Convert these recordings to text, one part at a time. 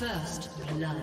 First blood.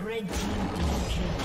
Red team double kill.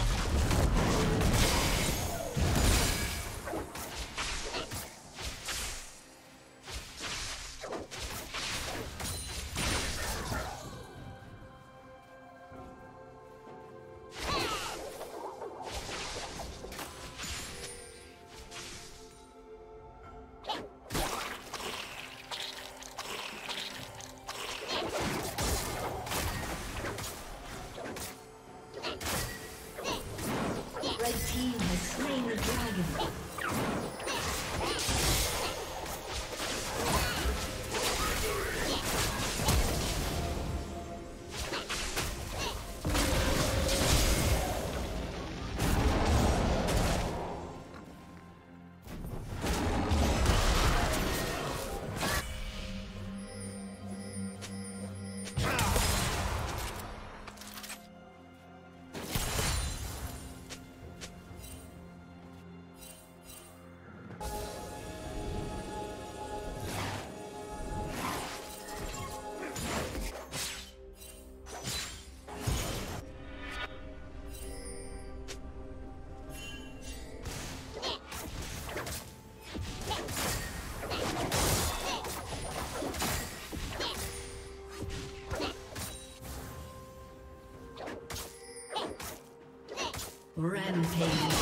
Rampage.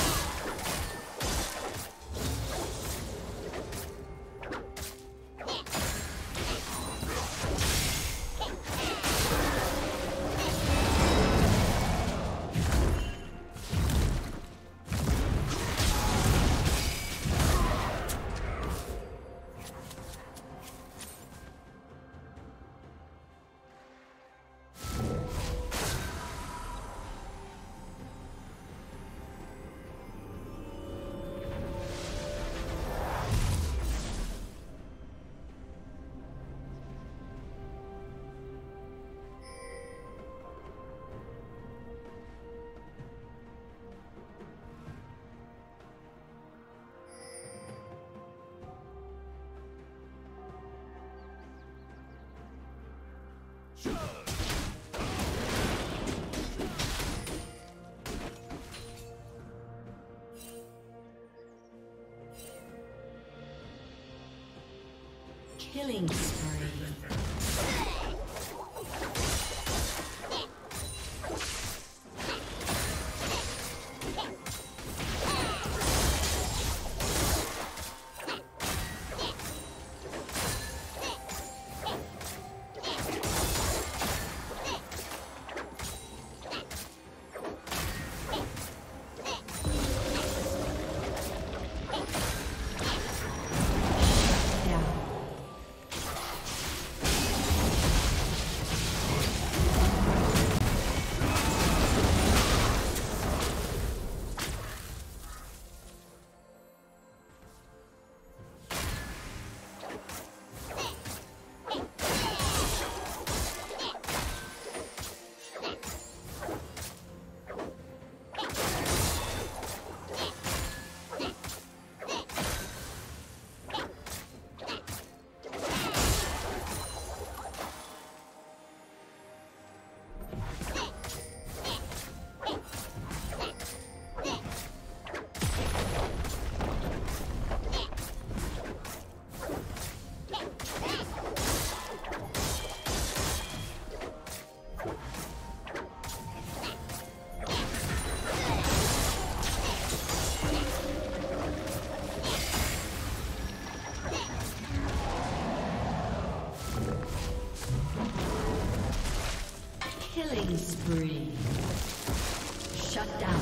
Killing spree. Killing spree. Shut down.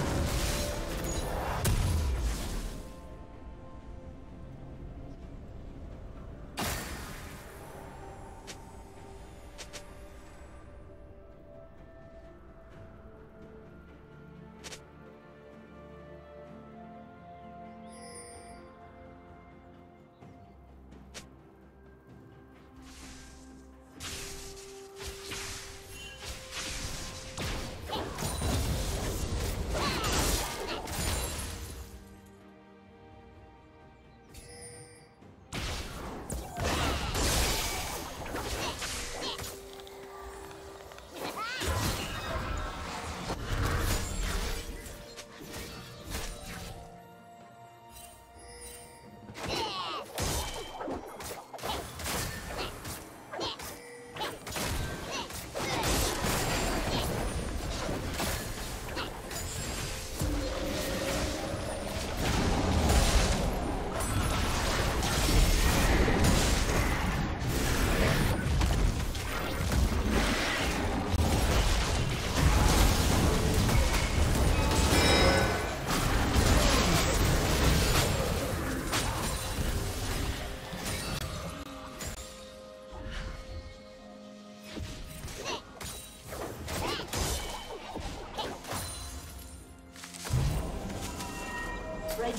Red